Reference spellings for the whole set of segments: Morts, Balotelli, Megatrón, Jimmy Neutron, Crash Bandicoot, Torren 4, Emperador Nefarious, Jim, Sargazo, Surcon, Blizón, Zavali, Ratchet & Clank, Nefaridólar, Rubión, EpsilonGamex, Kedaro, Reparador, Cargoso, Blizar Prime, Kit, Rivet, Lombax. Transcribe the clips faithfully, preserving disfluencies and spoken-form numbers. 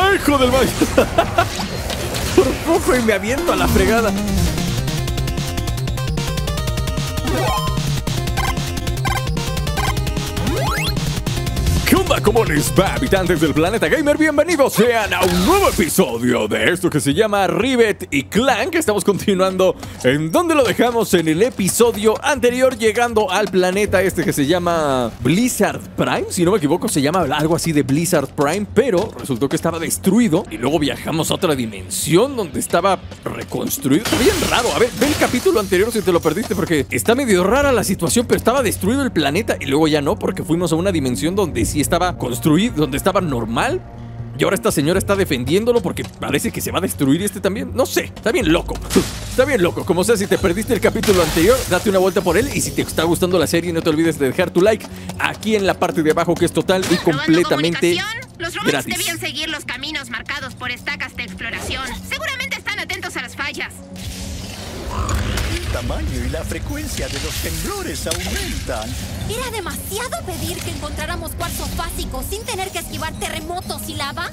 ¡Ay, hijo del baño! Por poco y me aviento a la fregada. ¿Qué onda? ¿Cómo les va, habitantes del planeta gamer? Bienvenidos sean a un nuevo episodio de esto que se llama Rivet y Clank. Estamos continuando en donde lo dejamos en el episodio anterior, llegando al planeta este que se llama Blizar Prime. Si no me equivoco, se llama algo así de Blizar Prime, pero resultó que estaba destruido. Y luego viajamos a otra dimensión donde estaba reconstruido. Está bien raro. A ver, ve el capítulo anterior si te lo perdiste, porque está medio rara la situación, pero estaba destruido el planeta. Y luego ya no, porque fuimos a una dimensión donde sí estaba construido, donde estaba normal. Y ahora esta señora está defendiéndolo porque parece que se va a destruir este también. No sé, está bien loco. Está bien loco. Como sea, si te perdiste el capítulo anterior, date una vuelta por él. Y si te está gustando la serie, no te olvides de dejar tu like aquí en la parte de abajo, que es total y completamente los robots gratis. Debían seguir los caminos marcados por estacas de exploración. Seguramente están atentos a las fallas. El tamaño y la frecuencia de los temblores aumentan. ¿Era demasiado pedir que encontráramos cuarzo básico sin tener que esquivar terremotos y lava?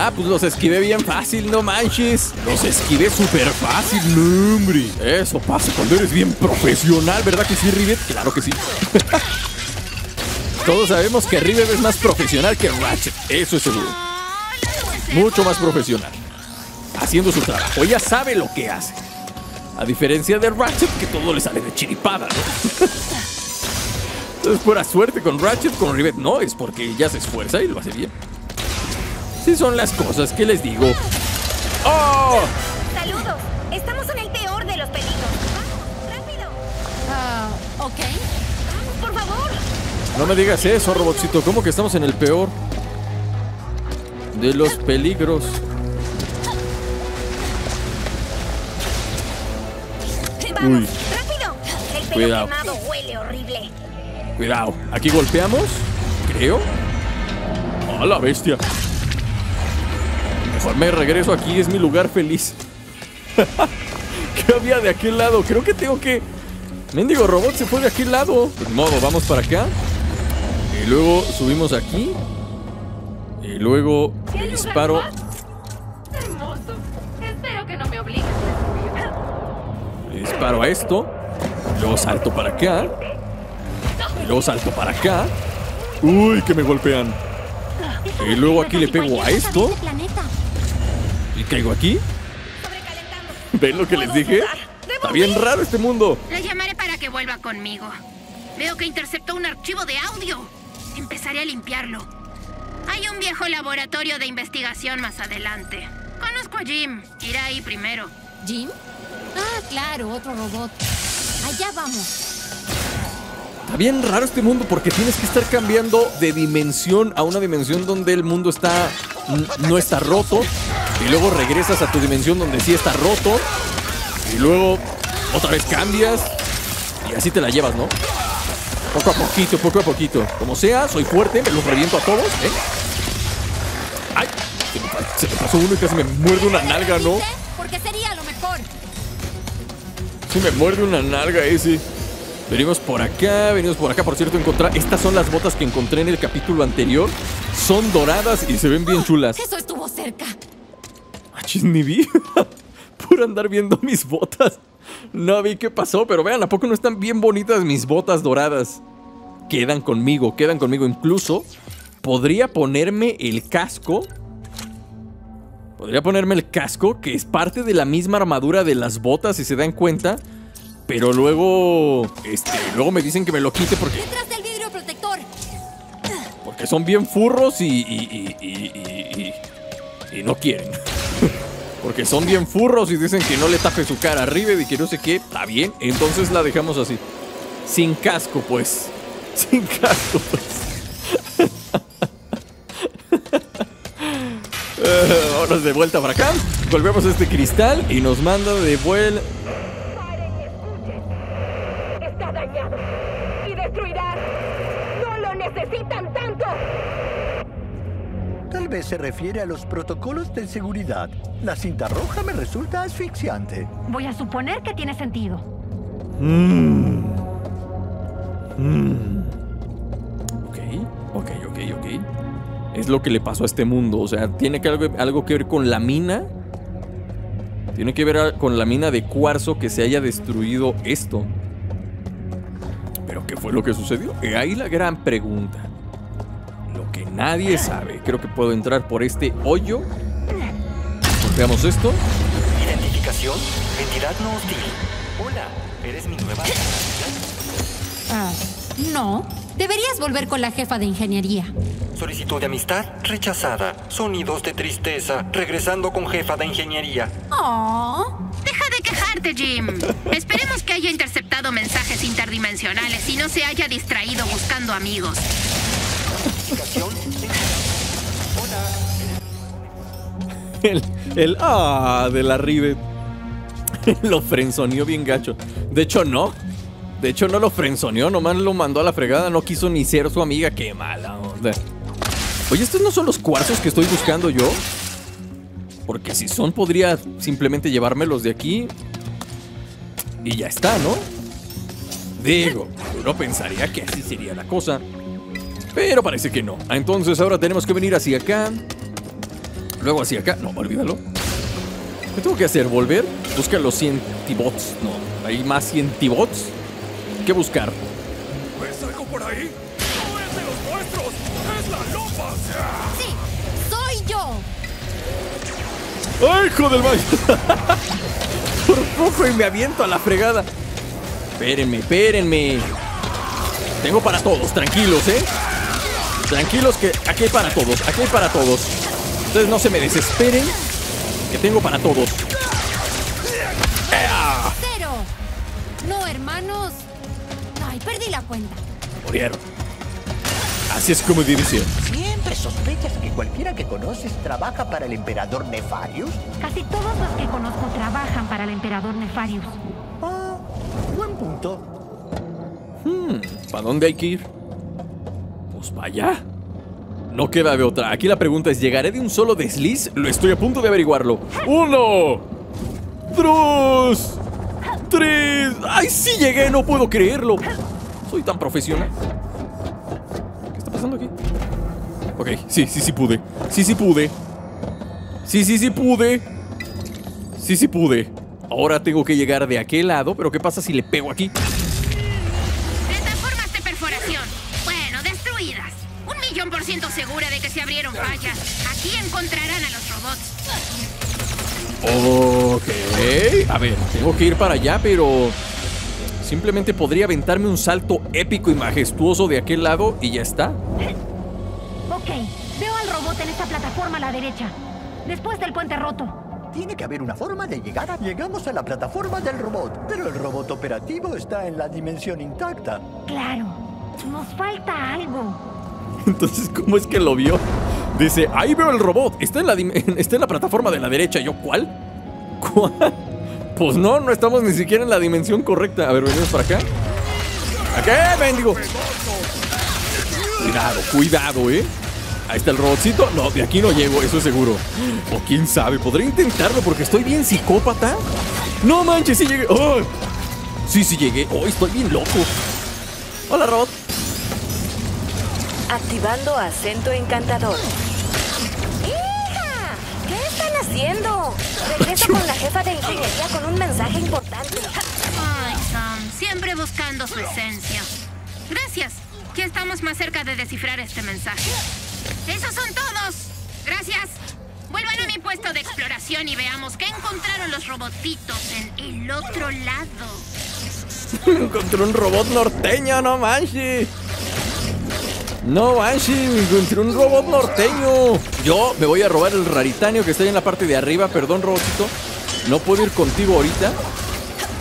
Ah, pues los esquivé bien fácil, no manches. Los esquivé súper fácil, no, hombre. Eso pasa cuando eres bien profesional, ¿verdad que sí, Rivet? Claro que sí. Todos sabemos que Rivet es más profesional que Ratchet, eso es seguro. Mucho más profesional. Haciendo su trabajo, ella sabe lo que hace. A diferencia de Ratchet, que todo le sale de chiripada, ¿no? Es pura suerte con Ratchet, con Rivet no, es porque ella se esfuerza y lo hace bien. Sí son las cosas que les digo. ¡Oh! Saludos, estamos en el peor de los peligros. Vamos, rápido. Ah, uh, ok. Vamos, por favor. No me digas eso, robotcito. ¿Cómo que estamos en el peor de los peligros? Uy. Rápido. El pelo Cuidado. Quemado huele horrible. Cuidado. Aquí golpeamos, creo. ¡A la bestia! Mejor me regreso aquí, es mi lugar feliz. ¿Qué había de aquel lado? Creo que tengo que... Mendigo robot se fue de aquel lado. Pues modo, vamos para acá. Y luego subimos aquí. Y luego disparo. Hermoso. Espero que no me obligues. Disparo a esto. Luego salto para acá. Y luego salto para acá. Uy, que me golpean. Y luego aquí le pego a esto. Y caigo aquí. ¿Ven lo que les dije? Está bien raro este mundo. La llamaré para que vuelva conmigo. Veo que interceptó un archivo de audio. Empezaré a limpiarlo. Hay un viejo laboratorio de investigación más adelante. Conozco a Jim. Irá ahí primero. ¿Jim? Ah, claro, otro robot. Allá vamos. Está bien raro este mundo porque tienes que estar cambiando de dimensión a una dimensión donde el mundo está no está roto. Y luego regresas a tu dimensión donde sí está roto. Y luego otra vez cambias. Y así te la llevas, ¿no? Poco a poquito, poco a poquito. Como sea, soy fuerte, me los reviento a todos, ¿eh? ¡Ay! Se me, se me pasó uno y casi me muerde una nalga, ¿no? Porque sería lo mejor. Sí, me muerde una nalga ese. Venimos por acá, venimos por acá. Por cierto, encontrar... Estas son las botas que encontré en el capítulo anterior. Son doradas y se ven bien chulas. Eso estuvo cerca. Achis, ni vi. Por andar viendo mis botas. No vi qué pasó, pero vean, ¿a poco no están bien bonitas mis botas doradas? Quedan conmigo, quedan conmigo. Incluso podría ponerme el casco... Podría ponerme el casco, que es parte de la misma armadura de las botas, si se dan cuenta. Pero luego... Este, luego me dicen que me lo quite porque... ¡Detrás del vidrio protector! Porque son bien furros y... Y, y, y, y, y, y no quieren. Porque son bien furros y dicen que no le tape su cara a Rivet y que no sé qué. Está bien, entonces la dejamos así. Sin casco, pues. Sin casco, pues. Uh, ahora de vuelta para acá. Volvemos a este cristal y nos manda de vuelta. Paren y escuchen. Está dañado. Y destruirá. No lo necesitan tanto. Tal vez se refiere a los protocolos de seguridad. La cinta roja me resulta asfixiante. Voy a suponer que tiene sentido. Mmm. Mmm. Ok, ok, ok, ok. es lo que le pasó a este mundo. O sea, tiene que algo, algo que ver con la mina. Tiene que ver con la mina de cuarzo que se haya destruido esto. ¿Pero qué fue lo que sucedió? He ahí la gran pregunta. Lo que nadie sabe. Creo que puedo entrar por este hoyo. Veamos esto. Identificación, entidad no hostil. Hola, ¿eres mi nueva? Ah, no. Deberías volver con la jefa de ingeniería. Solicitud de amistad rechazada. Sonidos de tristeza. Regresando con jefa de ingeniería. Oh. Deja de quejarte, Jim. Esperemos que haya interceptado mensajes interdimensionales y no se haya distraído buscando amigos. El, el ah de la Rivet. Lo frenzoneó bien gacho. De hecho, no. De hecho, no lo frenzoneó, nomás lo mandó a la fregada. No quiso ni ser su amiga. Qué mala onda. Oye, ¿estos no son los cuarzos que estoy buscando yo? Porque si son, podría simplemente llevármelos de aquí y ya está, ¿no? Digo, uno pensaría que así sería la cosa, pero parece que no. Entonces ahora tenemos que venir hacia acá, luego hacia acá. No, olvídalo. ¿Qué tengo que hacer? ¿Volver? Busca los cientibots. No, hay más cientibots. ¿Qué buscar? ¿Ves algo por ahí? ¡No es de los nuestros! ¡Es la Lombax! ¡Sí! ¡Soy yo! ¡Ay, hijo del baño! Por poco y me aviento a la fregada. Espérenme, espérenme. Tengo para todos, tranquilos, ¿eh? Tranquilos que aquí hay para todos, aquí hay para todos. Entonces no se me desesperen, que tengo para todos. ¡Cero! No, hermanos. Ay, perdí la cuenta. Murieron. Así es como dice. ¿Siempre sospechas que cualquiera que conoces trabaja para el Emperador Nefarious? Casi todos los que conozco trabajan para el Emperador Nefarious. Ah, buen punto. Hmm, ¿para dónde hay que ir? Pues para allá. No queda de otra. Aquí la pregunta es, ¿llegaré de un solo desliz? Lo estoy a punto de averiguarlo. ¡Uno! ¡Dos! ¡Tres! ¡Ay, sí llegué! ¡No puedo creerlo! Soy tan profesional. ¿Qué está pasando aquí? Ok, sí, sí, sí pude. Sí, sí pude. Sí, sí, sí pude. Sí, sí pude. Ahora tengo que llegar de aquel lado. ¿Pero qué pasa si le pego aquí? Segura de que se abrieron fallas. Aquí encontrarán a los robots. Ok. A ver, tengo que ir para allá, pero simplemente podría aventarme un salto épico y majestuoso de aquel lado y ya está. Ok, veo al robot en esta plataforma a la derecha, después del puente roto. Tiene que haber una forma de llegar. Llegamos a la plataforma del robot, pero el robot operativo está en la dimensión intacta. Claro, nos falta algo. Entonces, ¿cómo es que lo vio? Dice, ahí veo el robot. Está en la, está en la plataforma de la derecha. ¿Yo cuál? ¿Cuál? Pues no, no estamos ni siquiera en la dimensión correcta. A ver, venimos para acá. ¡Acá, mendigo! Cuidado, cuidado, ¿eh? Ahí está el robotcito. No, de aquí no llego, eso es seguro. O quién sabe, ¿podré intentarlo? Porque estoy bien psicópata. ¡No manches, sí llegué! ¡Oh! Sí, sí llegué. ¡Oh, estoy bien loco! Hola, robot. Activando acento encantador. ¡Hija! ¿Qué están haciendo? Regresa con la jefa de ingeniería con un mensaje importante. Ay, Sam, siempre buscando su esencia. Gracias, ya estamos más cerca de descifrar este mensaje. ¡Esos son todos! Gracias. Vuelvan a mi puesto de exploración y veamos qué encontraron los robotitos en el otro lado. Encontré un robot norteño, no manches. No, Banshee, encontré un robot norteño. Yo me voy a robar el raritanio que está ahí en la parte de arriba. Perdón, robotito. No puedo ir contigo ahorita.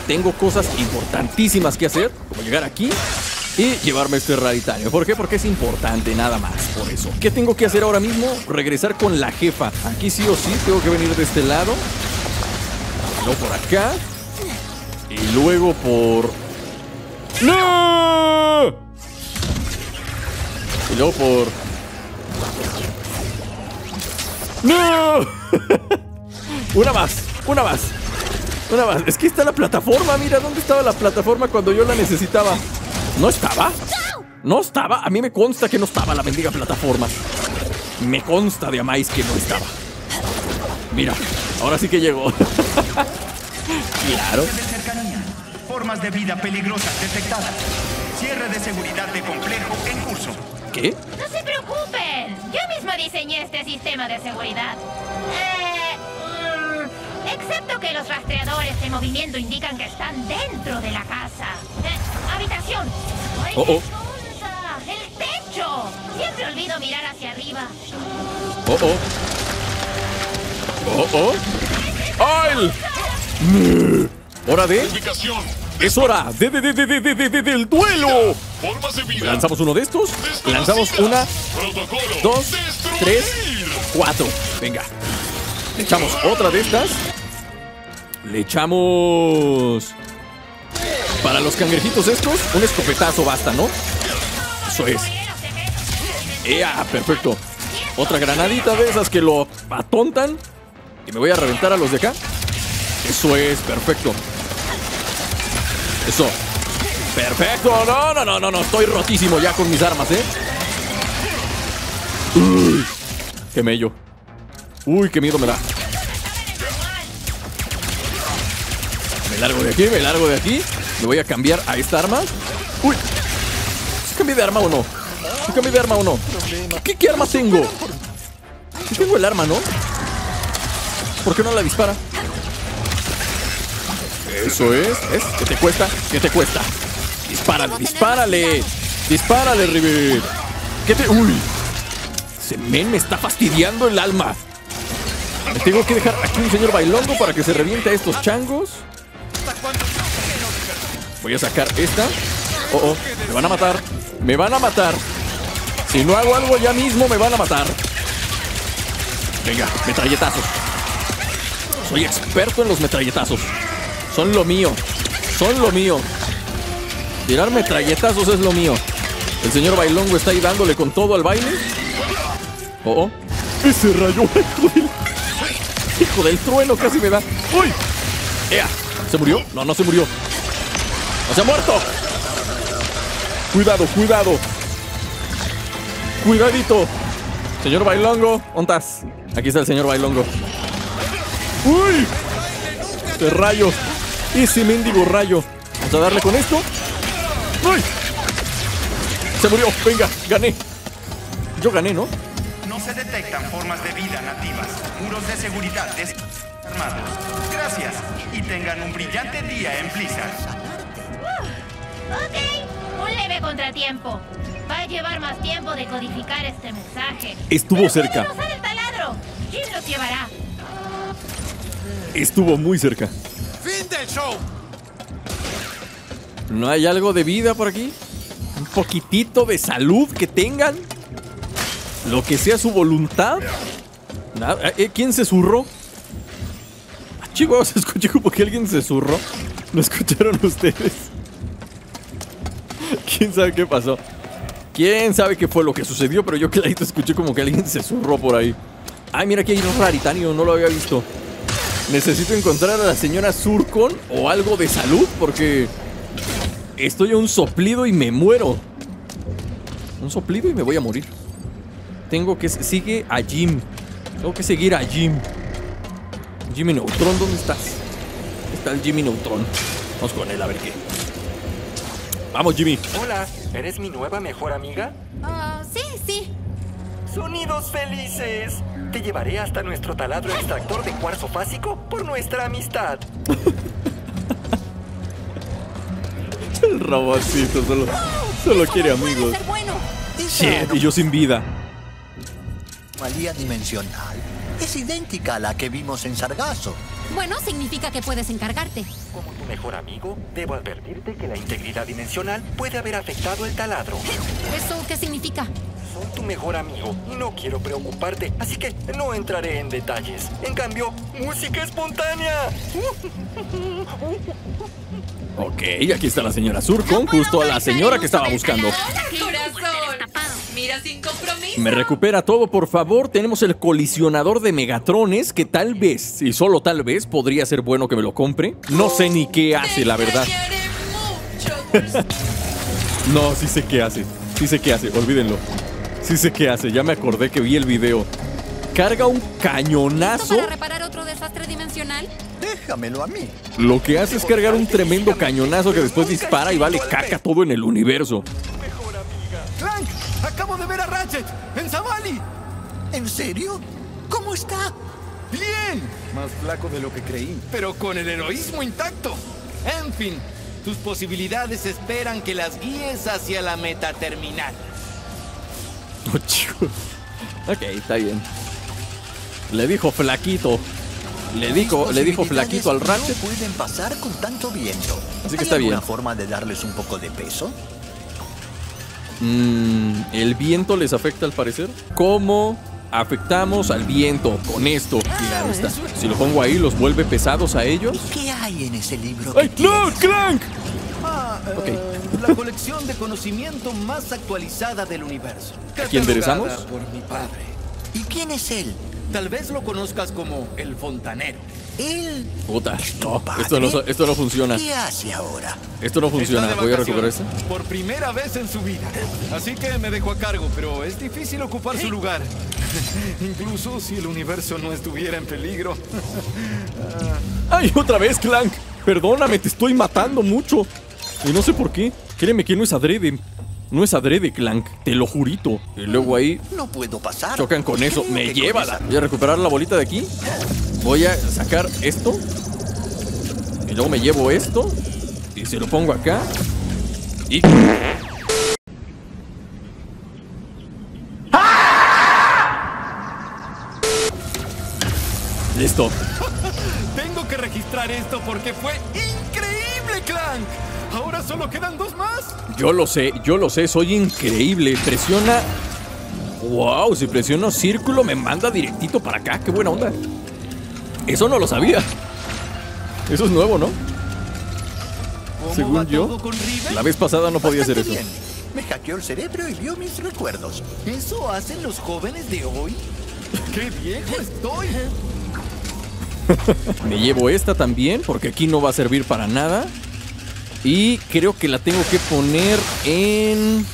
Tengo cosas importantísimas que hacer, como llegar aquí y llevarme este raritanio. ¿Por qué? Porque es importante, nada más. Por eso. ¿Qué tengo que hacer ahora mismo? Regresar con la jefa. Aquí sí o sí tengo que venir de este lado. Luego por acá. Y luego por... ¡No! Y luego por... ¡No! Una más, una más. Una más. Es que está la plataforma, mira. ¿Dónde estaba la plataforma cuando yo la necesitaba? ¿No estaba? ¿No estaba? A mí me consta que no estaba la mendiga plataforma. Me consta de amáis que no estaba. Mira, ahora sí que llegó. Claro. Formas de vida peligrosas detectadas. Cierre de seguridad de complejo en curso. ¿Qué? No se preocupen. Yo mismo diseñé este sistema de seguridad. Eh, um, excepto que los rastreadores de movimiento indican que están dentro de la casa. Eh, habitación. Ay, oh, oh. El techo. Siempre olvido mirar hacia arriba. Oh, oh. Oh, oh. ¡Ay! ¡Hora de! ¡Es hora de, de, de, de, de, de, de del duelo! Lanzamos uno de estos. Lanzamos una, dos, tres, cuatro. Venga. Le echamos otra de estas. Le echamos... Para los cangrejitos estos, un escopetazo basta, ¿no? Eso es. ¡Ea! Perfecto. Otra granadita de esas que lo atontan. Y me voy a reventar a los de acá. Eso es, perfecto. Eso. Perfecto. No, no, no, no, no. Estoy rotísimo ya con mis armas, ¿eh? Uy, qué mello. Uy, qué miedo me da. Me largo de aquí, me largo de aquí. Me voy a cambiar a esta arma. Uy. ¿Cambié de arma o no? ¿Cambié de arma o no? ¿Qué, qué arma tengo? Yo tengo el arma, ¿no? ¿Por qué no la dispara? Eso es, es, ¿qué te cuesta? ¿Qué te cuesta? Dispárale, dispárale. Dispárale, Rivet. ¿Qué te...? ¡Uy! Ese men me está fastidiando el alma. Me tengo que dejar aquí un señor bailongo para que se reviente a estos changos. Voy a sacar esta. Oh, oh, me van a matar. Me van a matar. Si no hago algo ya mismo me van a matar. Venga, metralletazos. Soy experto en los metralletazos. Son lo mío. Son lo mío. Tirar metralletazos es lo mío. El señor bailongo está ahí dándole con todo al baile. Oh, oh. Ese rayo. Hijo del, hijo del trueno casi me da. ¡Uy! ¡Ea! ¿Se murió? No, no se murió. ¡No se ha muerto! Cuidado, cuidado. Cuidadito. Señor bailongo, ¿ontas? Aquí está el señor bailongo. ¡Uy! Ese rayo. Ese mendigo rayo. Vamos a darle con esto. ¡Uy! Se murió. Venga, gané. Yo gané, ¿no? No se detectan formas de vida nativas. Muros de seguridad desarmados. Gracias. Y tengan un brillante día en Blizar. Uh, ok. Un leve contratiempo. Va a llevar más tiempo de codificar este mensaje. Estuvo Pero cerca. Pueden usar el taladro. Jim los llevará. Estuvo muy cerca. Fin del show. ¿No hay algo de vida por aquí? ¿Un poquitito de salud que tengan? Lo que sea su voluntad. Nada. ¿Eh? ¿Quién se zurró? Ah, chihuahua, se escuchó como que alguien se zurró. ¿No escucharon ustedes? ¿Quién sabe qué pasó? ¿Quién sabe qué fue lo que sucedió? Pero yo clarito escuché como que alguien se zurró por ahí. Ay, mira, aquí hay un raritanio, no lo había visto. Necesito encontrar a la señora Surcon o algo de salud porque estoy a un soplido y me muero. Un soplido y me voy a morir. Tengo que... Sigue a Jim. Tengo que seguir a Jim. Jimmy Neutron, ¿dónde estás? Está el Jimmy Neutron. Vamos con él a ver qué. Vamos, Jimmy. Hola, ¿eres mi nueva mejor amiga? Uh, sí, sí. Sonidos felices. Te llevaré hasta nuestro taladro extractor de cuarzo fásico por nuestra amistad. El robotcito solo, solo quiere amigos. Bueno. Shit, y yo sin vida. La anomalía dimensional es idéntica a la que vimos en Sargazo. Bueno, significa que puedes encargarte. Como tu mejor amigo, debo advertirte que la integridad dimensional puede haber afectado el taladro. ¿Eso qué significa? Soy tu mejor amigo y no quiero preocuparte, así que no entraré en detalles. En cambio, música espontánea. Ok, aquí está la señora Surcon, justo a la señora que estaba buscando. Mira, sin compromiso. Me recupera todo, por favor. Tenemos el colisionador de megatrones que tal vez, y solo tal vez, podría ser bueno que me lo compre. No sé ni qué hace, la verdad. No, sí sé qué hace. Sí sé qué hace, olvídenlo. Sí sé qué hace, ya me acordé que vi el video. Carga un cañonazo. ¿Para reparar otro desastre dimensional? Déjamelo a mí. Lo que hace es cargar un tremendo cañonazo que después dispara y vale caca todo en el universo. Mejor amiga. Clank, acabo de ver a Ratchet en Zavali. ¿En serio? ¿Cómo está? Bien. Más flaco de lo que creí, pero con el heroísmo intacto. En fin, tus posibilidades esperan que las guíes hacia la meta terminal. Ok, está bien. Le dijo flaquito. Le dijo, le dijo flaquito al Ratchet. No pueden pasar con tanto viento. Así que está bien. ¿Hay alguna forma de darles un poco de peso? Mm, el viento les afecta al parecer. ¿Cómo afectamos al viento con esto? Claro está. Si lo pongo ahí, ¿los vuelve pesados a ellos? ¿Y qué hay en ese libro? ¡Ay, no, Clank! Ah, eh, okay. La colección de conocimiento más actualizada del universo. ¿A quién enderezamos? Por mi padre. ¿Y quién es él? Tal vez lo conozcas como el fontanero. Él. Puta. Esto no, esto no funciona. ¿Qué hace ahora? Esto no funciona. Voy a recuperar esto. Por primera vez en su vida. Así que me dejó a cargo, pero es difícil ocupar ¿Eh? su lugar. Incluso si el universo no estuviera en peligro. ¡Ay, otra vez, Clank! Perdóname, te estoy matando mucho. Y no sé por qué. Créeme que no es adrede. No es adrede, Clank. Te lo jurito. Y luego ahí... No puedo pasar. Chocan con eso. Me llévala. Voy a recuperar la bolita de aquí. Voy a sacar esto. Y luego me llevo esto. Y se lo pongo acá. Y... ¡Ah! Listo. Tengo que registrar esto porque fue increíble, Clank. Ahora solo quedan dos más. Yo lo sé, yo lo sé, soy increíble. Presiona... Wow, si presiono círculo me manda directito para acá, qué buena onda. Eso no lo sabía. Eso es nuevo, ¿no? Según yo, la vez pasada no podía hacer eso. Bien. Me hackeó el cerebro y vio mis recuerdos. ¿Eso hacen los jóvenes de hoy? ¡Qué viejo estoy! Me llevo esta también, porque aquí no va a servir para nada. Y creo que la tengo que poner en...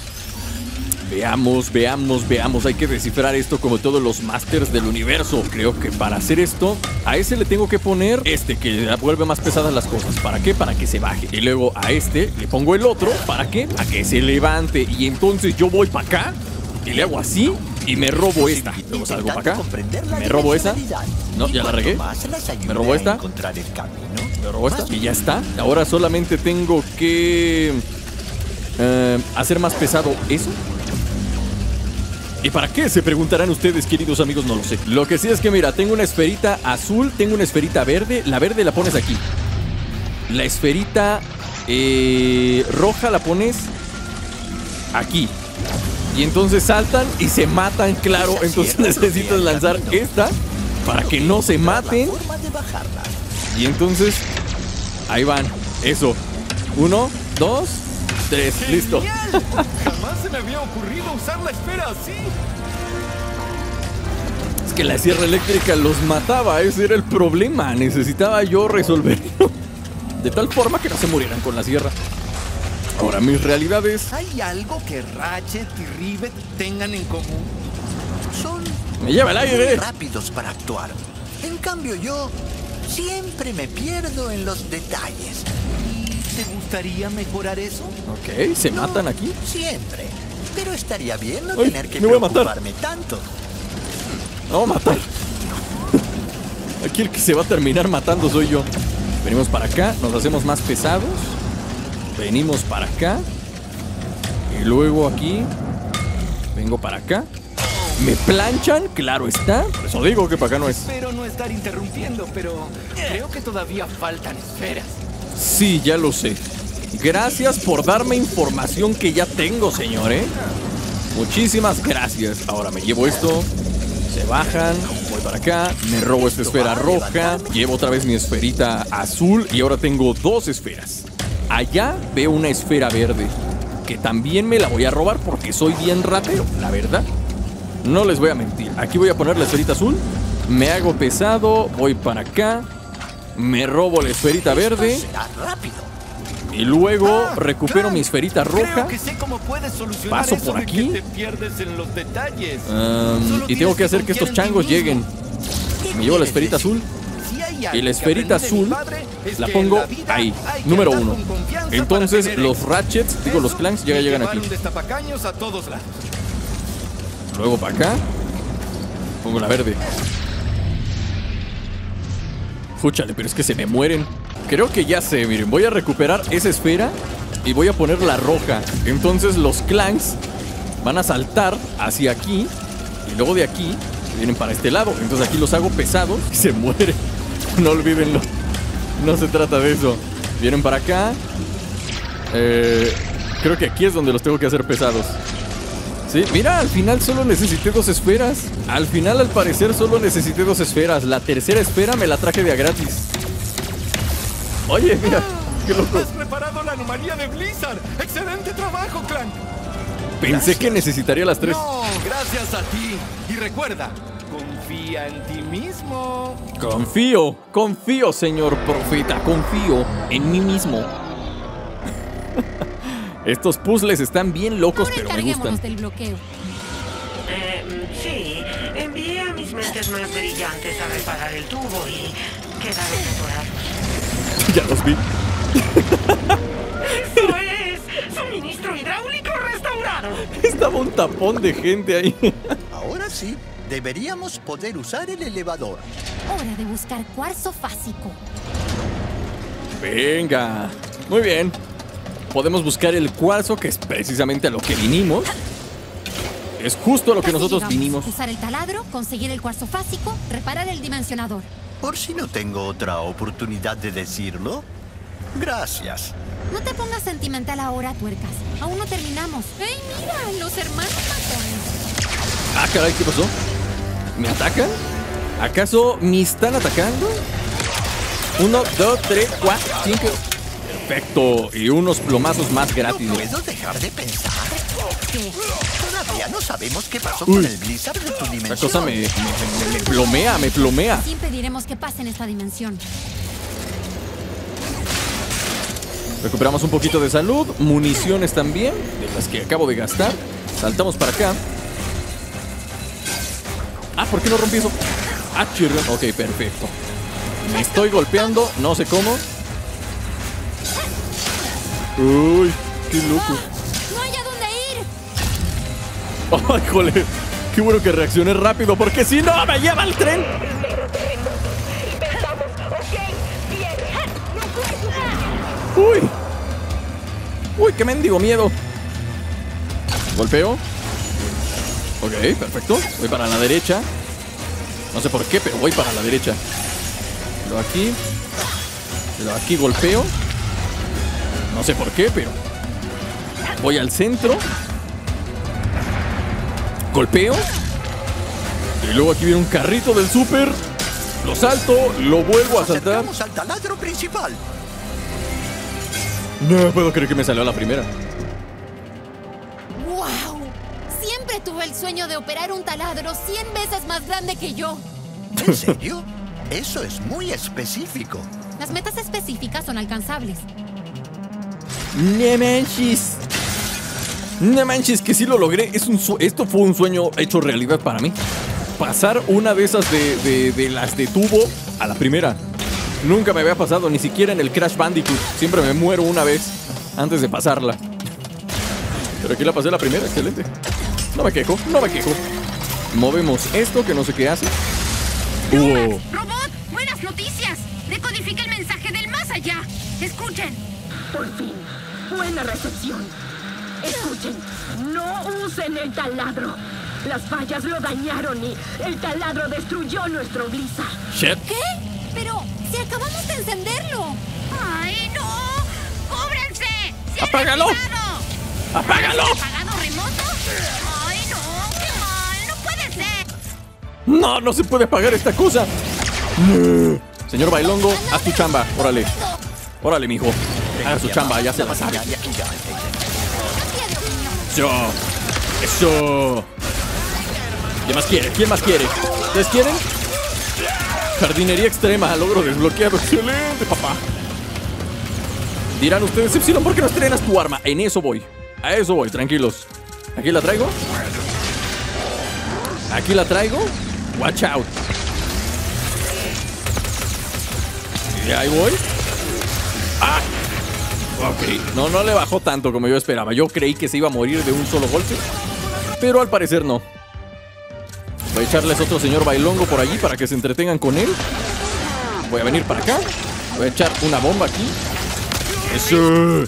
Veamos, veamos, veamos. Hay que descifrar esto como todos los masters del universo. Creo que para hacer esto, a ese le tengo que poner este, que vuelve más pesadas las cosas. ¿Para qué? Para que se baje. Y luego a este le pongo el otro. ¿Para qué? Para que se levante. Y entonces yo voy para acá y le hago así y me robo esta. Luego salgo para acá. Me robo esa. No, ya la regué. Me robo esta. Me robo esta y ya está. Ahora solamente tengo que... Eh, hacer más pesado eso. ¿Y para qué? Se preguntarán ustedes, queridos amigos, no lo sé. Lo que sí es que, mira, tengo una esferita azul, tengo una esferita verde. La verde la pones aquí. La esferita eh, roja la pones aquí. Y entonces saltan y se matan, claro. Entonces necesitas lanzar esta para que no se maten. Y entonces, ahí van. Eso. Uno, dos... Tres. ¡Genial! Listo. Jamás se me había ocurrido usar la esfera así. Es que la sierra eléctrica los mataba, ese era el problema. Necesitaba yo resolverlo de tal forma que no se murieran con la sierra. Ahora mis realidades. ¿Hay algo que Ratchet y Rivet tengan en común? Son me lleva el aire. Rápidos para actuar. En cambio yo siempre me pierdo en los detalles. ¿Te gustaría mejorar eso? Ok, ¿se no, matan aquí? Siempre. Pero estaría bien no Ay, tener que preocuparme tanto. No, matar. Aquí el que se va a terminar matando soy yo. Venimos para acá, nos hacemos más pesados. Venimos para acá. Y luego aquí. Vengo para acá. ¿Me planchan? Claro está. Por eso digo que para acá no es. Espero no estar interrumpiendo, pero creo que todavía faltan esferas. Sí, ya lo sé. Gracias por darme información que ya tengo, señor, ¿eh? Muchísimas gracias. Ahora me llevo esto. Se bajan. Voy para acá. Me robo esta esfera roja. Llevo otra vez mi esferita azul. Y ahora tengo dos esferas. Allá veo una esfera verde, que también me la voy a robar porque soy bien rapero, la verdad. No les voy a mentir. Aquí voy a poner la esferita azul. Me hago pesado. Voy para acá. Me robo la esferita verde. Y luego ah, recupero Clank. mi esferita roja. Paso por aquí. Um, y tengo que hacer que estos changos lleguen. Me llevo la esferita azul. Y la esferita azul la pongo ahí, número uno. Entonces los ratchets, digo los Clanks, ya llegan aquí. Luego para acá. Pongo la verde. Escúchale, pero es que se me mueren. Creo que ya sé, miren, voy a recuperar esa esfera y voy a poner la roja. Entonces los Clanks van a saltar hacia aquí. Y luego de aquí vienen para este lado. Entonces aquí los hago pesados y se mueren. No olvídenlo. No se trata de eso. Vienen para acá. eh, Creo que aquí es donde los tengo que hacer pesados. Sí, mira, al final solo necesité dos esferas. Al final, al parecer, solo necesité dos esferas. La tercera esfera me la traje de a gratis. Oye, mira, qué loco. Has reparado la anomalía de Blizar. ¡Excelente trabajo, Clank! Pensé que necesitaría las tres. No, gracias a ti. Y recuerda, confía en ti mismo. Confío, confío, señor profeta. Confío en mí mismo. Estos puzzles están bien locos, ahora pero me gustan. Del bloqueo. Eh, sí, envié a mis mentes más brillantes a reparar el tubo y quedaré detonado. Ya los vi. ¡Eso es! ¡Suministro hidráulico restaurado! Estaba un tapón de gente ahí. Ahora sí, deberíamos poder usar el elevador. Hora de buscar cuarzo fásico. Venga, muy bien. Podemos buscar el cuarzo, que es precisamente a lo que vinimos. Es justo a lo que nosotros vinimos. Usar el taladro, conseguir el cuarzo fásico, reparar el dimensionador. Por si no tengo otra oportunidad de decirlo, gracias. No te pongas sentimental ahora, tuercas. Aún no terminamos. ¡Ey, mira! Los hermanos matones. Ah, caray, ¿qué pasó? ¿Me atacan? ¿Acaso me están atacando? Uno, dos, tres, cuatro, cinco... Perfecto, y unos plomazos más gratis. No puedo dejar de pensar. ¿Qué? Todavía no sabemos qué pasó Uy. con el Blizar de tu dimensión. La cosa me, me, me, me plomea, me plomea. Sí, impediremos que pase en esta dimensión. Recuperamos un poquito de salud, municiones también, de las que acabo de gastar. Saltamos para acá. Ah, ¿por qué no rompí eso? Ah, chirrión. Ok, perfecto. Me estoy golpeando, no sé cómo. Uy, qué loco. No hay a dónde ir. Ay, jole. Qué bueno que reaccioné rápido, porque si no me lleva el tren. Uy. Uy, qué mendigo miedo. Golpeo. Ok, perfecto. Voy para la derecha. No sé por qué, pero voy para la derecha. Lo aquí. Lo aquí golpeo. No sé por qué, pero voy al centro. Golpeo. Y luego aquí viene un carrito del súper. Lo salto, lo vuelvo a saltar. Nos acercamos al taladro principal. No puedo creer que me salió la primera. ¡Wow! Siempre tuve el sueño de operar un taladro cien veces más grande que yo. ¿En serio? Eso es muy específico. Las metas específicas son alcanzables. No manches. No manches, que sí lo logré. Es un Esto fue un sueño hecho realidad para mí. Pasar una de esas de, de, de las de tubo a la primera. Nunca me había pasado, ni siquiera en el Crash Bandicoot. Siempre me muero una vez antes de pasarla. Pero aquí la pasé la primera, excelente. No me quejo, no me quejo. Movemos esto que no sé qué hace. Lombax, oh. Robot, buenas noticias. Decodifica el mensaje del más allá. Escuchen. Por fin. Buena recepción. Escuchen, no usen el taladro. Las fallas lo dañaron y el taladro destruyó nuestro Blizar. ¿Qué? Pero si acabamos de encenderlo. ¡Ay, no! ¡Cúbranse! ¡Apágalo! ¡Apágalo! ¿Apagado remoto? ¡Ay, no! ¡Qué mal! ¡No puede ser! ¡No, no se puede apagar esta cosa! No. Señor Bailongo, haz tu chamba. Órale. Órale, mijo. Haga su chamba, ya se la sabe. Eso. Eso. ¿Quién más quiere? ¿Quién más quiere? ¿Ustedes quieren? Jardinería extrema, logro desbloqueado. Excelente, papá. Dirán ustedes, Epsilon, ¿por qué no estrenas tu arma? En eso voy, a eso voy, tranquilos. Aquí la traigo. Aquí la traigo. Watch out. Y ahí voy. ¡Ah! Ok, no, no le bajó tanto como yo esperaba. Yo creí que se iba a morir de un solo golpe, pero al parecer no. Voy a echarles otro señor bailongo por allí para que se entretengan con él. Voy a venir para acá. Voy a echar una bomba aquí. ¡Eso!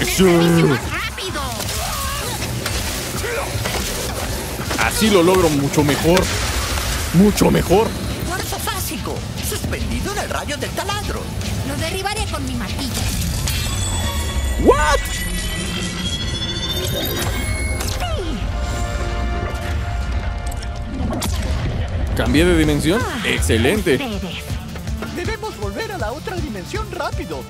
¡Eso! Así lo logro mucho mejor. Mucho mejor. Cuarzo fásico, suspendido en el rayo del taladro. Lo derribaré con mi martillo. ¿What? ¿Cambié de dimensión? Ah, ¡excelente! Debemos volver a la otra dimensión rápido.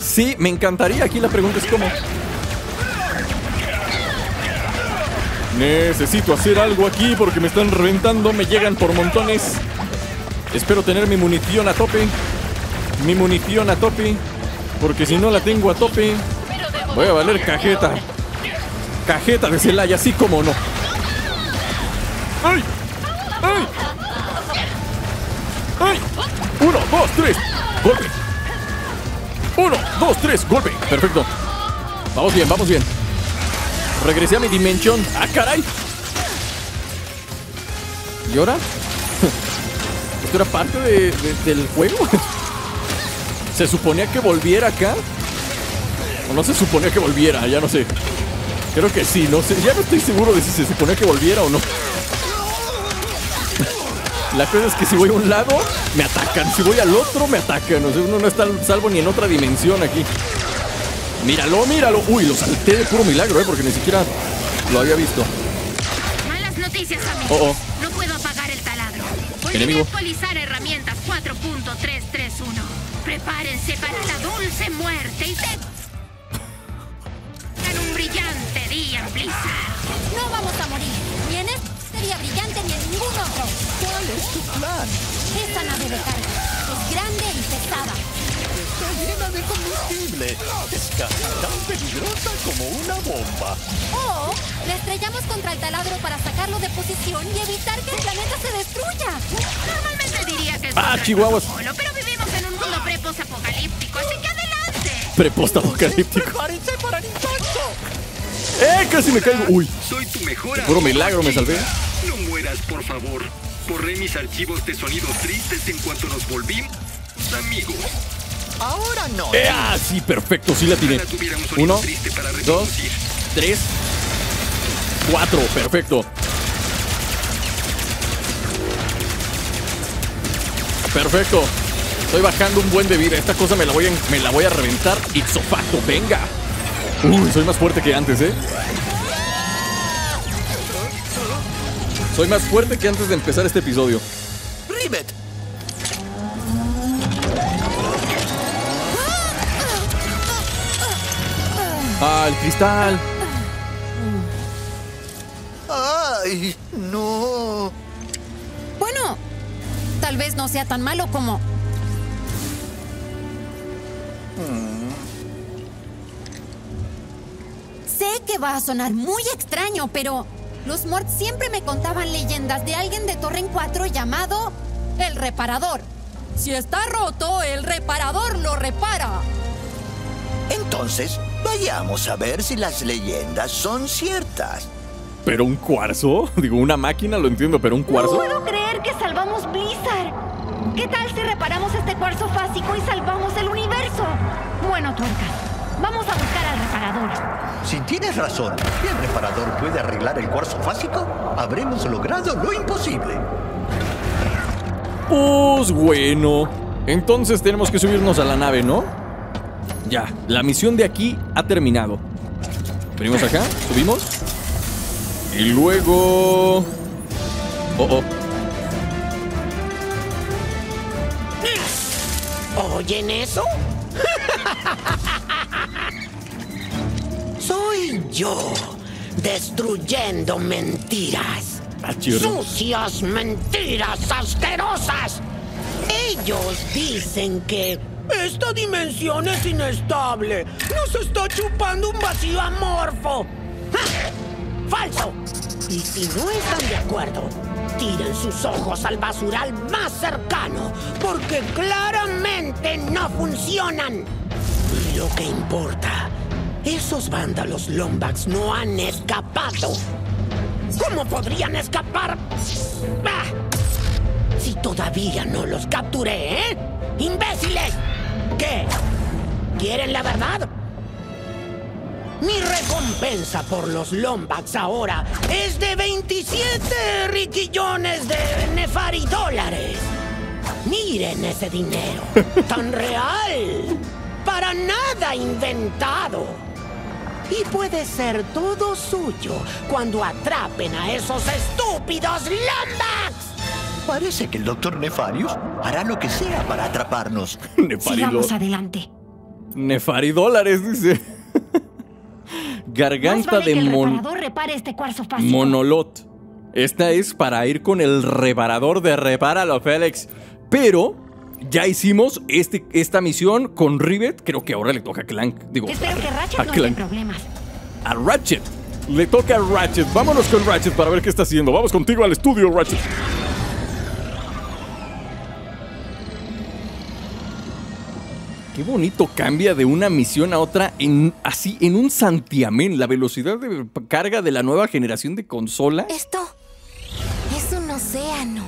Sí, me encantaría. Aquí la pregunta es cómo. Necesito hacer algo aquí porque me están reventando. Me llegan por montones. Espero tener mi munición a tope. Mi munición a tope. Porque si no la tengo a tope, voy a valer cajeta. Cajeta de Celaya, así como no. ¡Ay! ¡Ay! ¡Ay! ¡Uno, dos, tres! ¡Golpe! ¡Uno, dos, tres! ¡Golpe! Perfecto. Vamos bien, vamos bien. Regresé a mi dimensión. ¡Ah, caray! ¿Y ahora? ¿Esto era parte de, de, del juego? ¿Se suponía que volviera acá? ¿O no se suponía que volviera? Ya no sé. Creo que sí, no sé. Ya no estoy seguro de si se suponía que volviera o no. La cosa es que si voy a un lado, me atacan. Si voy al otro, me atacan. O sea, uno no está salvo ni en otra dimensión aquí. Míralo, míralo. Uy, lo salté de puro milagro, ¿eh? Porque ni siquiera lo había visto. Malas noticias, amigos. Oh, oh. No puedo apagar el taladro. Voy a actualizar herramientas cuatro punto tres tres uno. Prepárense para la dulce muerte y te... en un brillante día, Blizar. No vamos a morir. Ni en este sería brillante ni en ningún otro. ¿Cuál es tu plan? Esta nave de carga es grande y pesada. Está llena de combustible. Es casi tan peligrosa como una bomba. O la estrellamos contra el taladro para sacarlo de posición y evitar que el planeta se destruya. Normalmente diría que es ah, chihuahuas. Solo, pero vivimos en un mundo pre-post-apocalíptico, así que adelante. Pre-post-apocalíptico. Prepárense para el impacto. ¡Eh! Casi me caigo. Uy. Soy tu mejor amigo. Puro milagro me salvé. No mueras, por favor. Borré mis archivos de sonidos tristes en cuanto nos volvimos amigos. Ahora no. Eh, ah, sí, perfecto, sí la tiré. Uno, dos, tres, cuatro, perfecto. Perfecto. Estoy bajando un buen de vida. Esta cosa me la voy a, me la voy a reventar ipso facto. Venga. Uy, soy más fuerte que antes, ¿eh? Soy más fuerte que antes de empezar este episodio. Rivet. ¡Ah, el cristal! ¡Ay, no! Bueno, tal vez no sea tan malo como... Mm. Sé que va a sonar muy extraño, pero... los Morts siempre me contaban leyendas de alguien de Torren cuatro llamado el Reparador. Si está roto, el Reparador lo repara. Entonces, vayamos a ver si las leyendas son ciertas. ¿Pero un cuarzo? Digo, una máquina, lo entiendo, pero un cuarzo. No puedo creer que salvamos Blizar. ¿Qué tal si reparamos este cuarzo fásico y salvamos el universo? Bueno, tuercas. Vamos a buscar al Reparador. Si tienes razón, si el Reparador puede arreglar el cuarzo fásico, habremos logrado lo imposible. Pues bueno, entonces tenemos que subirnos a la nave, ¿no? Ya, la misión de aquí ha terminado. Venimos acá, subimos. Y luego... Oh, oh. ¿Oyen eso? Soy yo, destruyendo mentiras. Sucias mentiras asquerosas. Ellos dicen que esta dimensión es inestable. Nos está chupando un vacío amorfo. ¡Ah! ¡Falso! Y si no están de acuerdo, tiren sus ojos al basural más cercano, porque claramente no funcionan. Lo que importa, esos vándalos Lombax no han escapado. ¿Cómo podrían escapar? ¡Ah! Si todavía no los capturé, ¿eh? ¡Imbéciles! ¿Qué? ¿Quieren la verdad? Mi recompensa por los Lombax ahora es de veintisiete riquillones de nefaridólares. Miren ese dinero, tan real, para nada inventado. Y puede ser todo suyo cuando atrapen a esos estúpidos Lombax. Parece que el doctor Nefarious hará lo que sea para atraparnos. Sigamos adelante. Nefaridólares, dice. Garganta de mon... Monolot. Esta es para ir con el reparador de Repáralo, Félix. Pero ya hicimos este, esta misión con Rivet. Creo que ahora le toca a Clank. Digo, espero a, que Ratchet a no Clank. Problemas. A Ratchet. Le toca a Ratchet. Vámonos con Ratchet para ver qué está haciendo. Vamos contigo al estudio, Ratchet. Qué bonito cambia de una misión a otra en así, en un santiamén. La velocidad de carga de la nueva generación de consolas. Esto es un océano.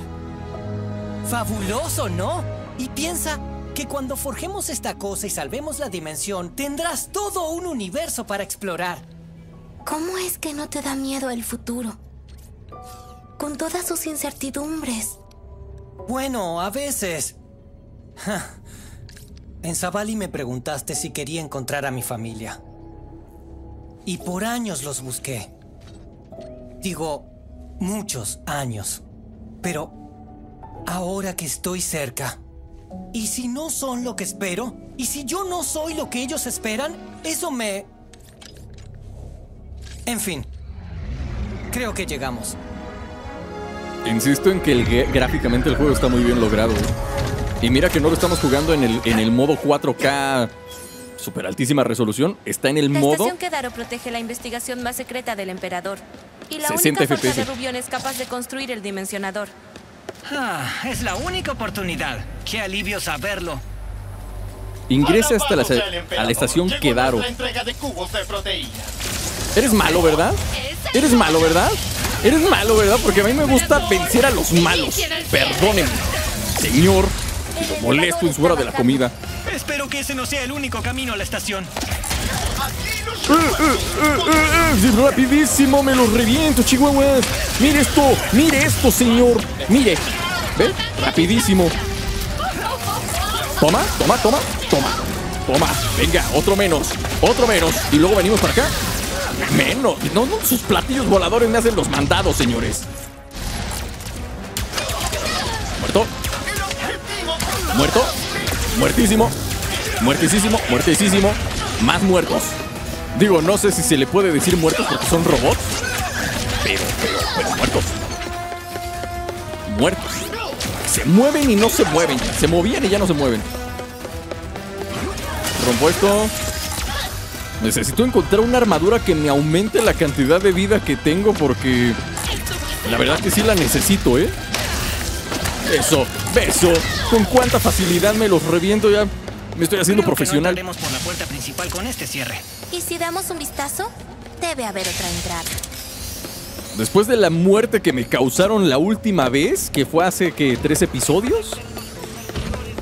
Fabuloso, ¿no? Y piensa que cuando forjemos esta cosa y salvemos la dimensión, tendrás todo un universo para explorar. ¿Cómo es que no te da miedo el futuro? Con todas sus incertidumbres. Bueno, a veces... En Zavali me preguntaste si quería encontrar a mi familia. Y por años los busqué. Digo, muchos años. Pero ahora que estoy cerca, ¿y si no son lo que espero? ¿Y si yo no soy lo que ellos esperan? Eso me... En fin, creo que llegamos. Insisto en que el gráficamente el juego está muy bien logrado, ¿eh? Y mira que no lo estamos jugando en el, en el modo cuatro K, super altísima resolución. Está en el modo... La estación Kedaro protege la investigación más secreta del Emperador. Y la única fuerza de Rubión es capaz de construir el dimensionador. Ah, es la única oportunidad. Qué alivio saberlo. Ingresa hasta la, a la estación Kedaro. Eres malo, ¿verdad? Eres malo, ¿verdad? Eres malo, ¿verdad? Porque a mí me gusta vencer a los malos. Perdónenme, señor. Y lo molesto en su hora de la comida. Espero que ese no sea el único camino a la estación. Eh, eh, eh, eh, rapidísimo, me los reviento, chihuahuas. Mire esto, mire esto, señor. Mire, ve, rapidísimo. Toma, toma, toma, toma, toma. Venga, otro menos, otro menos. Y luego venimos para acá. Menos, no, no, sus platillos voladores me hacen los mandados, señores. Muerto. Muerto, muertísimo, muertísimo, muertísimo, más muertos. Digo, no sé si se le puede decir muertos porque son robots, pero, pero, pero muertos. Muertos. Se mueven y no se mueven. Se movían y ya no se mueven. Rompo esto. Necesito encontrar una armadura que me aumente la cantidad de vida que tengo porque... La verdad que sí la necesito, ¿eh? Beso, beso. Con cuánta facilidad me los reviento ya. Me estoy haciendo creo profesional. Que no entraremos por la puerta principal con este cierre. Y si damos un vistazo, debe haber otra entrada. Después de la muerte que me causaron la última vez, que fue hace que tres episodios,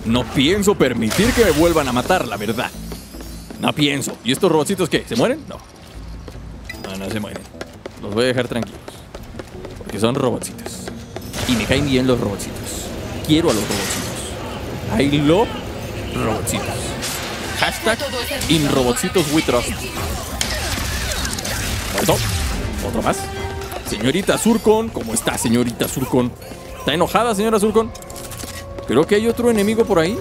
no pienso permitir que me vuelvan a matar, la verdad. No pienso. ¿Y estos robotcitos qué? ¿Se mueren? No. No, no se mueren. Los voy a dejar tranquilos. Porque son robotcitos. Y me caen bien los robotcitos. Quiero a los robotcitos. I love robotcitos. Hashtag in robotcitos we trust. ¿Muerto? ¿Otro más? Señorita Zurcon. ¿Cómo está, señorita Zurcon? ¿Está enojada, señora Zurcon? Creo que hay otro enemigo por ahí.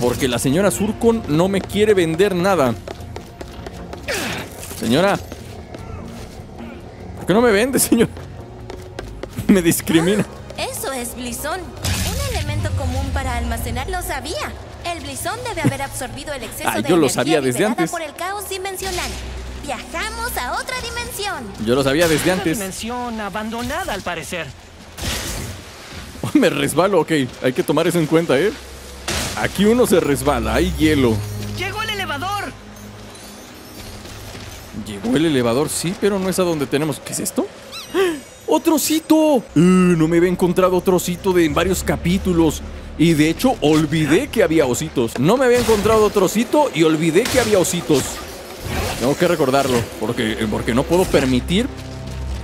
Porque la señora Zurcon no me quiere vender nada. Señora. ¿Por qué no me vende, señora? Me discrimina. Ah, eso es Blizón, un elemento común común para almacenar. Lo sabía. El Blizón debe haber absorbido el exceso ah, de yo lo sabía desde antes. Por el caos dimensional. Viajamos a otra dimensión. Yo lo sabía desde antes. Una dimensión abandonada, al parecer. Me resbalo, ok. Hay que tomar eso en cuenta, ¿eh? Aquí uno se resbala, hay hielo. ¡Llegó el elevador! Llegó el elevador, sí, pero no es a donde tenemos... ¿Qué es esto? ¡Otro cito! Uh, no me había encontrado otro cito de en varios capítulos. Y de hecho, olvidé que había ositos. No me había encontrado otro cito y olvidé que había ositos. Tengo que recordarlo, porque, porque no puedo permitir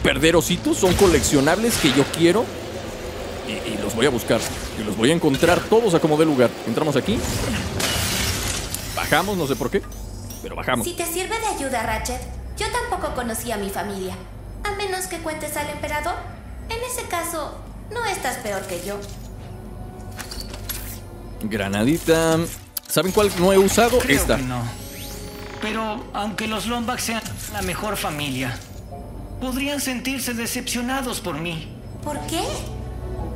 perder ositos. Son coleccionables que yo quiero. Y, y los voy a buscar. Y los voy a encontrar todos a como dé lugar. Entramos aquí. Bajamos, no sé por qué, pero bajamos. Si te sirve de ayuda, Ratchet, yo tampoco conocí a mi familia. A menos que cuentes al emperador. En ese caso, no estás peor que yo. Granadita. ¿Saben cuál no he usado? Creo Esta que no. Pero aunque los Lombax sean la mejor familia, podrían sentirse decepcionados por mí. ¿Por qué?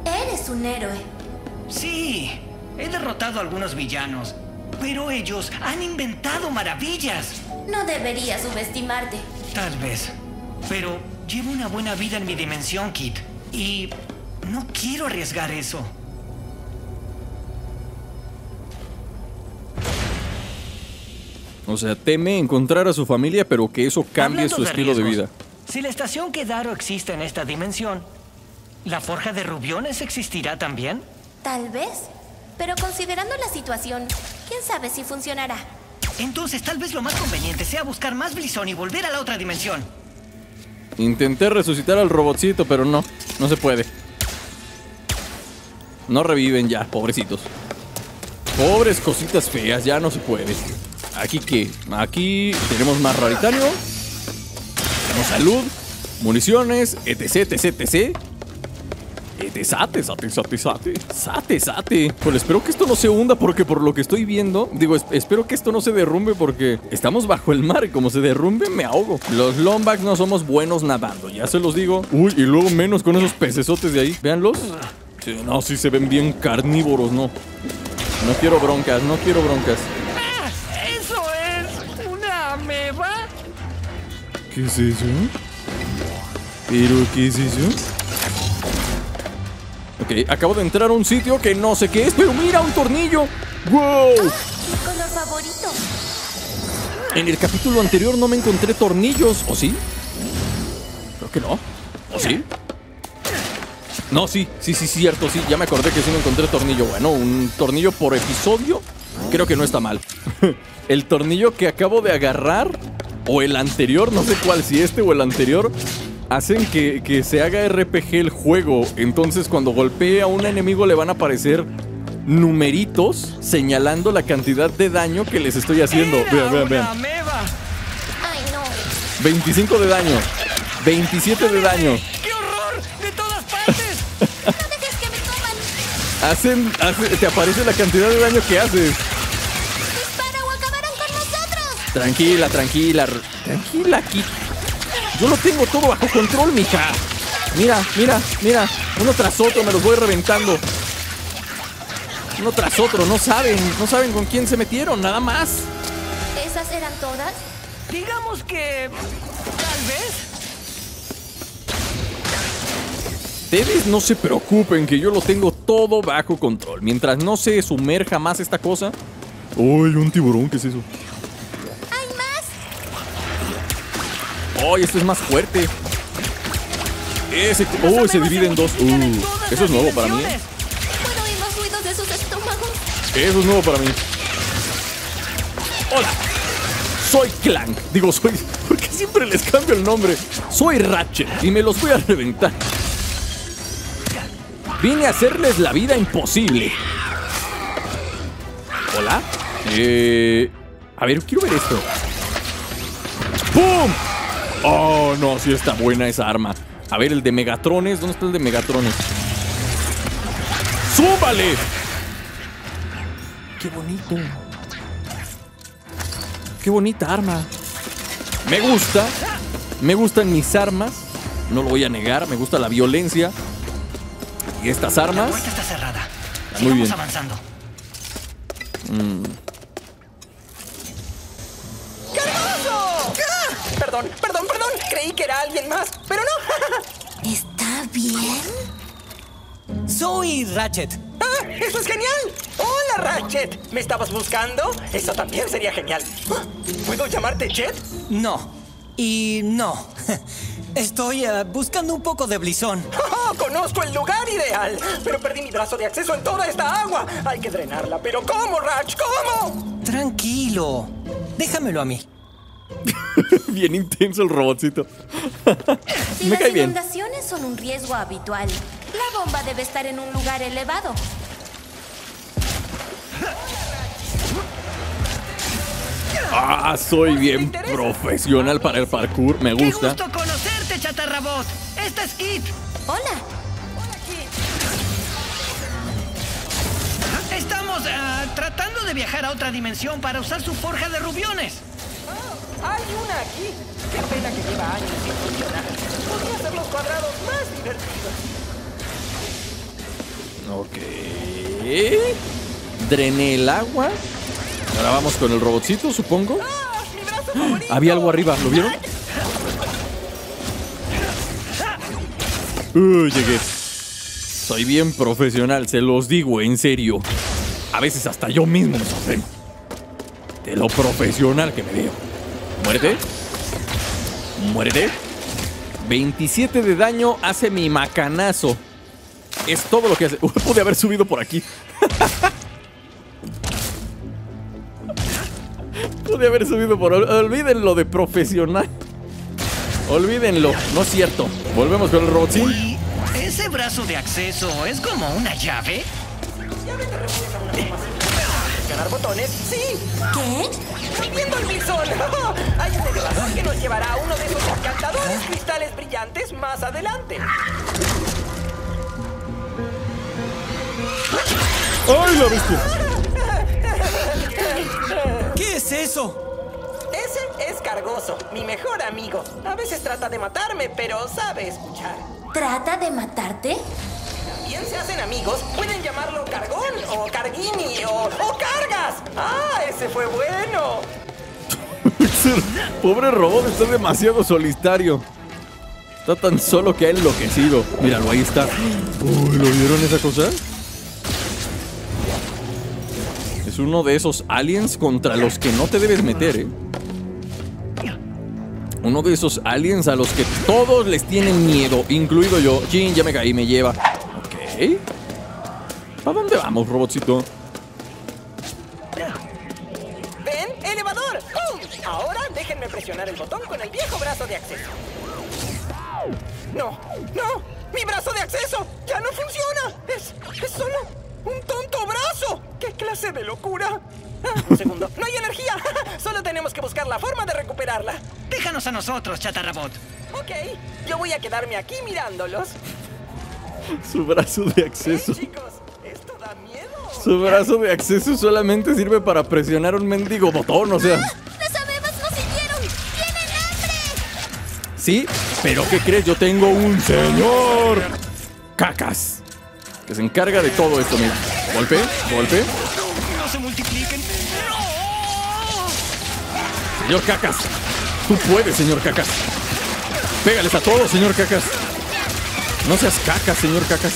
Eres un héroe. Sí, he derrotado a algunos villanos, pero ellos han inventado maravillas. No deberías subestimarte. Tal vez, pero llevo una buena vida en mi dimensión, Kit, y no quiero arriesgar eso. O sea, teme encontrar a su familia, pero que eso cambie Hablando su de estilo riesgos, de vida. Si la estación Kedaro existe en esta dimensión, ¿la forja de rubiones existirá también? Tal vez, pero considerando la situación, ¿quién sabe si funcionará? Entonces tal vez lo más conveniente sea buscar más Blizón y volver a la otra dimensión. Intenté resucitar al robotcito, pero no, no se puede. No reviven ya, pobrecitos. Pobres cositas feas, ya no se puede. ¿Aquí qué? Aquí tenemos más raritario. Tenemos salud, municiones, etc, etc, etc. Sate, sate, sate, sate, sate, sate. Pues espero que esto no se hunda, porque por lo que estoy viendo, digo, espero que esto no se derrumbe, porque estamos bajo el mar y como se derrumbe me ahogo. Los Lombax no somos buenos nadando, ya se los digo. Uy, y luego menos con esos pecesotes de ahí. Véanlos. Sí, no, sí se ven bien carnívoros, no. No quiero broncas, no quiero broncas. Ah, ¿eso es una ameba? ¿Qué es eso? ¿Pero qué es eso? Ok, acabo de entrar a un sitio que no sé qué es, pero mira, un tornillo. ¡Wow! ¡Ah, mi color favorito! En el capítulo anterior no me encontré tornillos, ¿o sí? Creo que no. ¿O sí? No, sí, sí, sí, cierto, sí. Ya me acordé que sí me encontré tornillo. Bueno, un tornillo por episodio. Creo que no está mal. El tornillo que acabo de agarrar, o el anterior, no sé cuál, si este o el anterior, hacen que, que se haga R P G el juego. Entonces cuando golpee a un enemigo le van a aparecer numeritos señalando la cantidad de daño que les estoy haciendo. Vean, vean, vean. veinticinco de daño, veintisiete de daño. ¡Qué horror! ¡De todas partes! ¡No dejes que me coman! Hacen, hace, te aparece la cantidad de daño que haces. ¡Dispara o acabarán con nosotros! Tranquila, tranquila. Tranquila, Kit. Yo lo tengo todo bajo control, mija. Mira, mira, mira. Uno tras otro me los voy reventando. Uno tras otro, no saben. No saben con quién se metieron, nada más. ¿Esas eran todas? Digamos que... tal vez. Ustedes no se preocupen, que yo lo tengo todo bajo control. Mientras no se sumerja más esta cosa. Uy, un tiburón, ¿qué es eso? ¡Oh, esto es más fuerte! Ese, ¡oh, se divide en dos! Uh, eso es nuevo para mí. ¿Puedo oír los ruidos de sus estómagos? Eso es nuevo para mí. ¡Hola! Soy Clank. Digo, soy... ¿Por qué siempre les cambio el nombre? Soy Ratchet y me los voy a reventar. Vine a hacerles la vida imposible. ¿Hola? Eh... A ver, quiero ver esto. ¡Pum! Oh, no, sí está buena esa arma. A ver, el de Megatrones. ¿Dónde está el de Megatrones? ¡Súbale! ¡Qué bonito! ¡Qué bonita arma! Me gusta. Me gustan mis armas. No lo voy a negar. Me gusta la violencia. Y estas armas. La puerta está cerrada. Muy bien. Avanzando. Mm. ¡Cargoso! ¡Ah! Perdón, perdón, perdón. Creí que era alguien más, pero no. ¿Está bien? Soy Ratchet. ¡Ah! ¡Eso es genial! ¡Hola, Ratchet! ¿Me estabas buscando? Eso también sería genial. ¿Puedo llamarte Jet? No. Y no. Estoy uh, buscando un poco de Blizón. ¡Oh! ¡Conozco el lugar ideal! Pero perdí mi brazo de acceso en toda esta agua. Hay que drenarla. ¿Pero cómo, Ratch? ¿Cómo? Tranquilo. Déjamelo a mí. Bien intenso el robotcito. Si Me cae bien. Las inundaciones son un riesgo habitual, la bomba debe estar en un lugar elevado. Ah, soy bien profesional para el parkour, me gusta. ¡Qué gusto conocerte, chatarrabot! ¡Esta es Kit! ¡Hola! ¡Hola, Kit! Estamos uh, tratando de viajar a otra dimensión para usar su forja de rubiones. Oh, hay una aquí. Qué pena que lleva años sin funcionar. Podría ser los cuadrados más divertidos. Ok. Drené el agua. Ahora vamos con el robotcito, supongo. ¡Ah, mi brazo favorito! Había algo arriba, ¿lo vieron? Uh, llegué. Soy bien profesional, se los digo, en serio. A veces hasta yo mismo me sorprendo de lo profesional que me veo. Muérete. Muérete. veintisiete de daño hace mi macanazo. Es todo lo que hace. Uh, pude haber subido por aquí. De haber subido por... Olvídenlo de profesional. Olvídenlo, no es cierto. Volvemos con el robotcito. ¿Y ese brazo de acceso es como una llave? ¿Llave te refieres a una forma de ganar botones? ¡Sí! ¿Qué? ¡Rompiendo el bisón! Hay un elevador que nos llevará a uno de esos encantadores cristales brillantes más adelante. ¡Ay, la bestia! ¿Qué es eso? Ese es Cargoso, mi mejor amigo. A veces trata de matarme, pero sabe escuchar. ¿Trata de matarte? También se hacen amigos. Pueden llamarlo Cargón o Carguini o, o Cargas. ¡Ah, ese fue bueno! Pobre robot, está demasiado solitario. Está tan solo que ha enloquecido. Míralo, ahí está. Uy, ¿lo vieron esa cosa? Es uno de esos aliens contra los que no te debes meter, ¿eh? Uno de esos aliens a los que todos les tienen miedo, incluido yo. Jim, ya me caí, me lleva. Ok. ¿Para dónde vamos, robotcito? ¡Ven, elevador! ¡Pum! Ahora déjenme presionar el botón con el viejo brazo de acceso. ¡No! ¡No! ¡Mi brazo de acceso! ¡Ya no funciona! ¡Es, es solo... ¡un tonto brazo! ¡Qué clase de locura! Ah, un segundo. ¡No hay energía! Solo tenemos que buscar la forma de recuperarla. Déjanos a nosotros, chatarrabot. Ok, yo voy a quedarme aquí mirándolos. Su brazo de acceso. Hey, chicos, esto da miedo. Su brazo de acceso solamente sirve para presionar un mendigo botón, o sea. ¡Ah! ¡Las abejas nos siguieron! ¡Tienen hambre! Sí, pero ¿qué crees? Yo tengo un señor cacas que se encarga de todo esto, mira. Golpe, golpe. No se multipliquen. No. Señor Cacas. Tú puedes, señor Cacas. Pégales a todos, señor Cacas. No seas cacas, señor Cacas.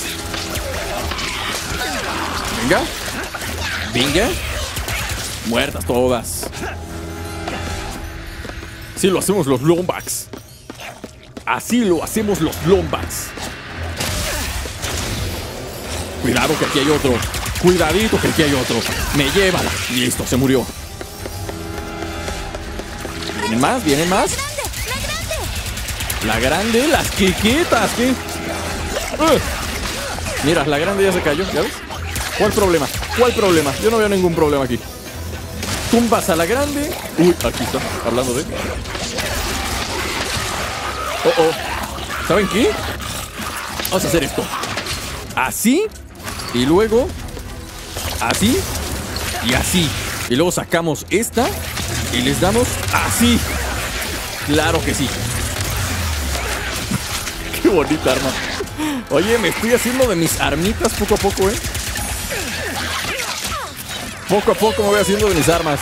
Venga. Venga. Muertas todas. Así lo hacemos los Lombax. Así lo hacemos los Lombax. Cuidado que aquí hay otro. Cuidadito que aquí hay otro. Me llevan. Listo, se murió. ¿Vienen más? ¿Vienen más? La grande, las quiquitas. ¿Qué? Uh. Mira, la grande ya se cayó. ¿Ya ves? ¿Cuál problema? ¿Cuál problema? Yo no veo ningún problema aquí. Tumbas a la grande. Uy, aquí está. Hablando de... Oh, oh. ¿Saben qué? Vamos a hacer esto. Así... y luego, así, y así. Y luego sacamos esta y les damos así. Claro que sí. Qué bonita arma. Oye, me estoy haciendo de mis armitas poco a poco, ¿eh? Poco a poco me voy haciendo de mis armas.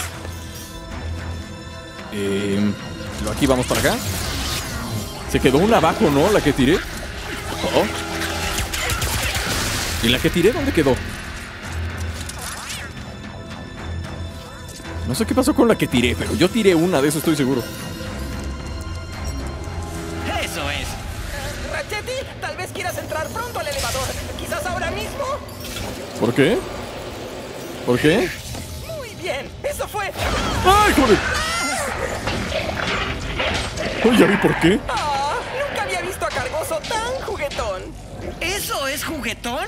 Eh, aquí vamos para acá. Se quedó una abajo, ¿no? La que tiré. Oh, oh. ¿Y la que tiré dónde quedó? No sé qué pasó con la que tiré, pero yo tiré una, de eso estoy seguro. Eso es. Ratchetti, tal vez quieras entrar pronto al elevador. Quizás ahora mismo. ¿Por qué? ¿Por qué? Muy bien, eso fue. ¡Ay, joder! Uy, ya vi por qué. Oh, nunca había visto a Cargoso tan juguetón. ¿Eso es juguetón?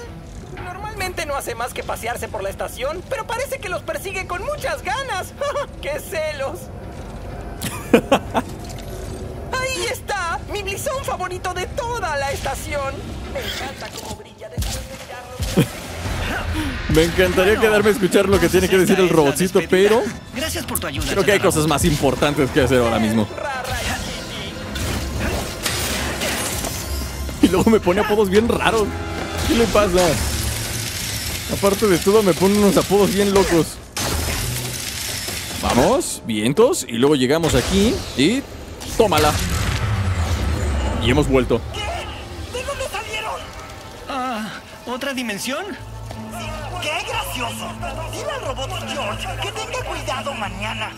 Normalmente no hace más que pasearse por la estación, pero parece que los persigue con muchas ganas. ¡Qué celos! ¡Ahí está! ¡Mi blisón favorito de toda la estación! Me encanta cómo brilla después de mirarlo. Me encantaría bueno, quedarme a escuchar lo que tiene que decir el robotcito, pero... Gracias por tu ayuda, creo que hay cosas más importantes que hacer ahora mismo. Y luego me pone apodos bien raros. ¿Qué le pasa? Aparte de todo, me pone unos apodos bien locos. Vamos, vientos. Y luego llegamos aquí y... tómala. Y hemos vuelto. ¿Qué? ¿De dónde salieron? Uh, ¿Otra dimensión? ¡Qué gracioso! Dile al robot George que tenga cuidado mañana.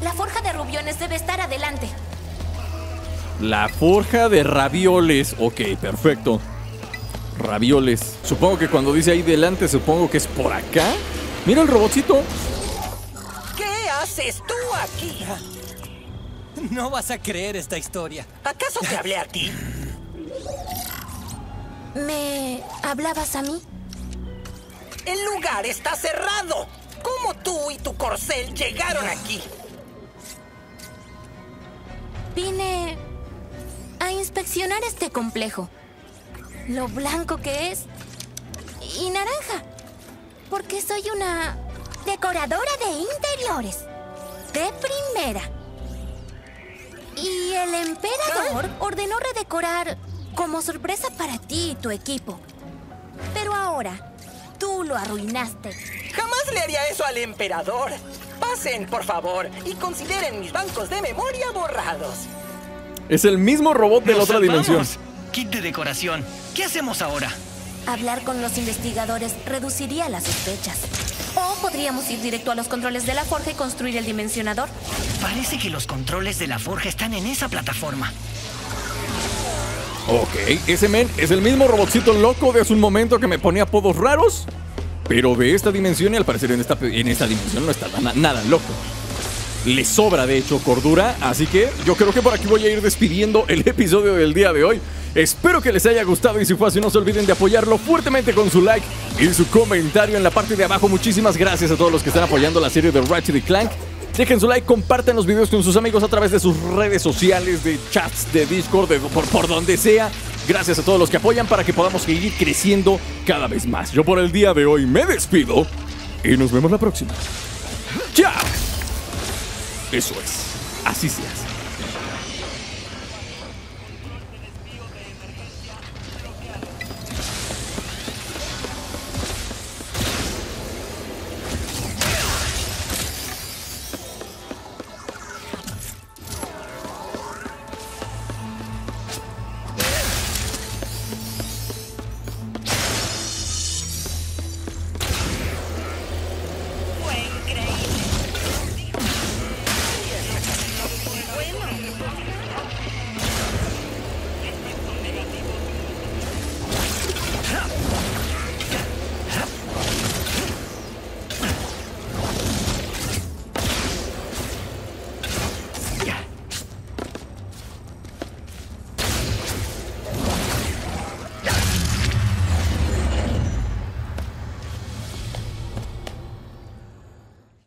La forja de rubiones debe estar adelante. La forja de ravioles. Ok, perfecto. Ravioles. Supongo que cuando dice ahí delante, supongo que es por acá. Mira el robotcito. ¿Qué haces tú aquí? No vas a creer esta historia. ¿Acaso te hablé a ti? ¿Me hablabas a mí? El lugar está cerrado. ¿Cómo tú y tu corcel llegaron aquí? Vine a inspeccionar este complejo. Lo blanco que es. Y naranja. Porque soy una decoradora de interiores. De primera. Y el emperador ¿Ah? ordenó redecorar como sorpresa para ti y tu equipo. Pero ahora... tú lo arruinaste. Jamás le haría eso al emperador. Pasen, por favor, y consideren mis bancos de memoria borrados. Es el mismo robot de la otra dimensión. Kit de decoración. ¿Qué hacemos ahora? Hablar con los investigadores reduciría las sospechas. O podríamos ir directo a los controles de la forja y construir el dimensionador. Parece que los controles de la forja están en esa plataforma. Ok, ese men es el mismo robotcito loco de hace un momento que me ponía apodos raros, pero de esta dimensión, y al parecer en esta, en esta dimensión no está na nada loco. Le sobra, de hecho, cordura, así que yo creo que por aquí voy a ir despidiendo el episodio del día de hoy. Espero que les haya gustado y si fue así no se olviden de apoyarlo fuertemente con su like y su comentario en la parte de abajo. Muchísimas gracias a todos los que están apoyando la serie de Ratchet y Clank. Dejen su like, compartan los videos con sus amigos a través de sus redes sociales, de chats, de Discord, de, por, por donde sea. Gracias a todos los que apoyan para que podamos seguir creciendo cada vez más. Yo por el día de hoy me despido y nos vemos la próxima. ¡Chao! Eso es, así se hace.